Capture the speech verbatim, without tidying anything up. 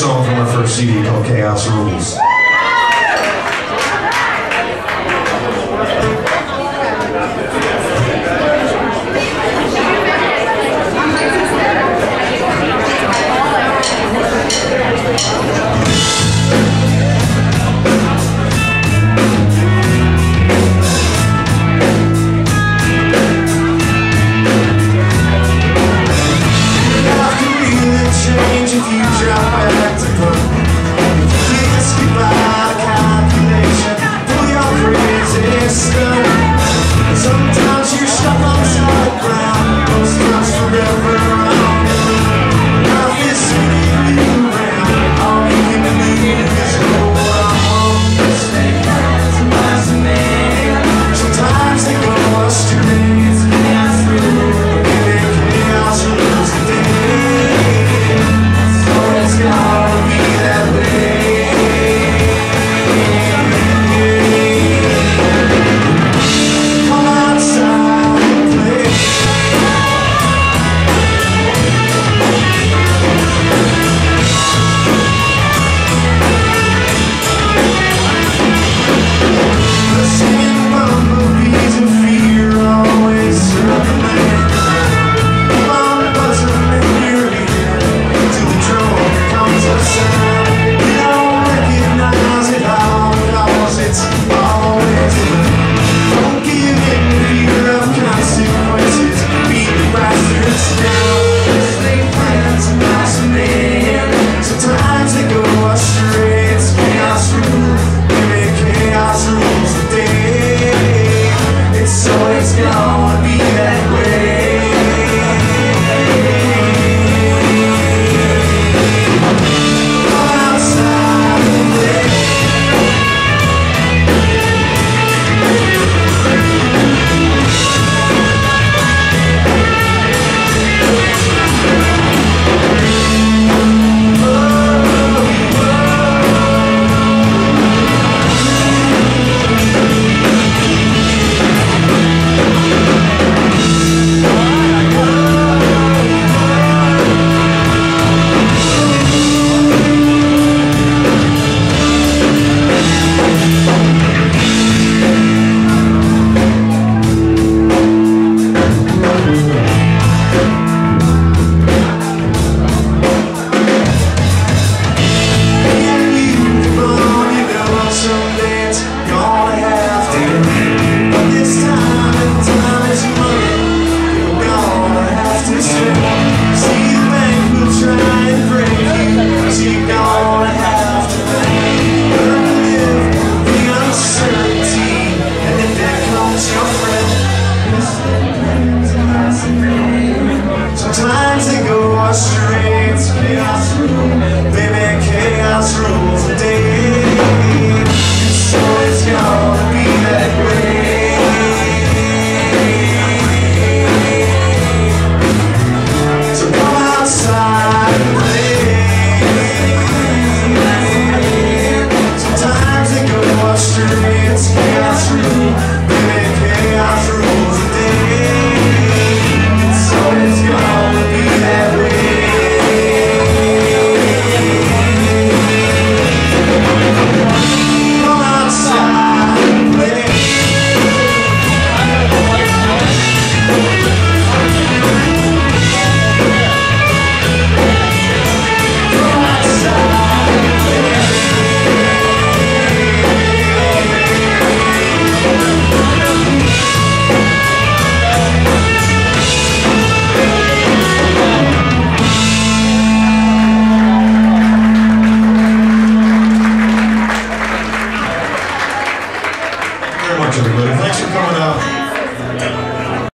song from our first C D called Chaos Rules.